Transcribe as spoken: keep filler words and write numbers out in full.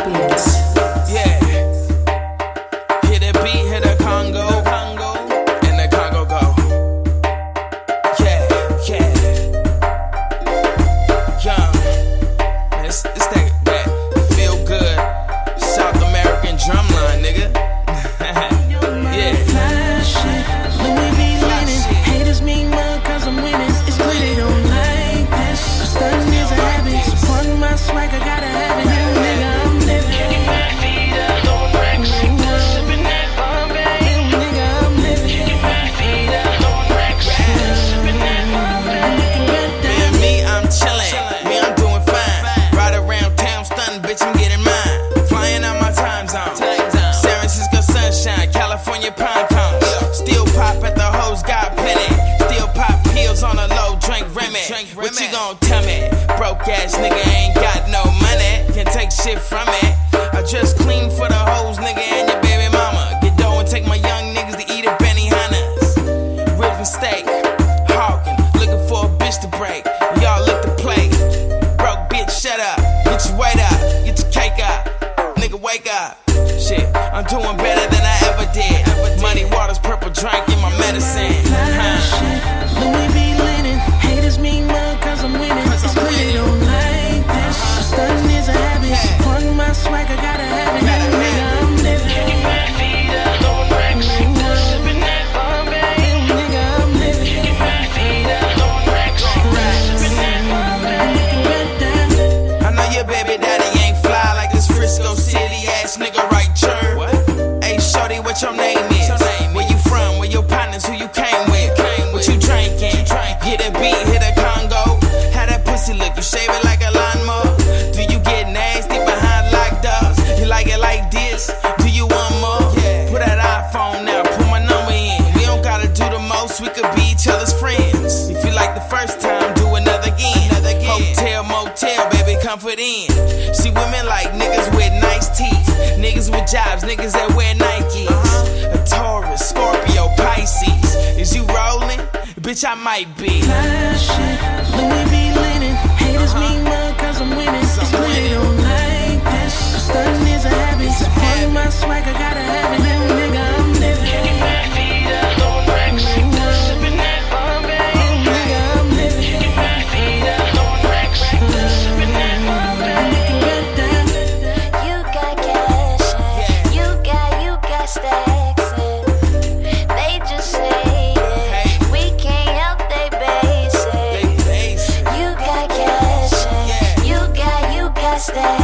Yes. Yeah. Hit the beat, hit the Congo, Congo, and the Congo go. Yeah, yeah. Young, it's, it's that, that feel good South American drumline, nigga. Yeah. Louis V linen, haters mean mug 'cause I'm winning. It's good they don't like this. Stunning is a habit. Supporting my swag, I gotta have it. You nigga. What you gon' tell me? Broke ass nigga ain't got no money, can't take shit from it. I just clean for the hoes, nigga, and your baby mama. Get dough and take my young niggas to eat at Benihana's. Rippin' steak, hawking, looking for a bitch to break. Y'all look to play. Broke bitch, shut up. Get your weight up, get your cake up. Nigga, wake up. Shit, I'm doing better than I ever did. Money, water's purple drink in my medicine. Nigga, right, churn. Hey, shorty, what your name is? Your name Where is. You from? Where your partners? Who you came with? You came what with. You drinking? Hit a beat, hit a Congo. How that pussy look? You shave it like a lawnmower. Do you get nasty behind locked doors? You like it like this? Do you want more? Yeah. Put that iPhone now, put my number in. We don't gotta do the most, we could be each other's friends. If you like the first time, do another again. Another again. Hotel, motel, baby, comfort in. See women like niggas with nice teeth. Niggas with jobs, niggas that wear Nikes. Uh-huh. A Taurus, Scorpio, Pisces. Is you rolling? Bitch, I might be. Fly shit, Louis V linen. Haters uh-huh. mean mug 'cause I'm winning. It's good they don't like this. Stunning is a habit. Supporting my swag, I gotta have it. Little nigga, I'm living. Kicking my feet up, throwing racks. Sipping that Bombay. Little nigga, I'm living. Kicking my feet up, throwing racks. Sipping that Bombay. Stay.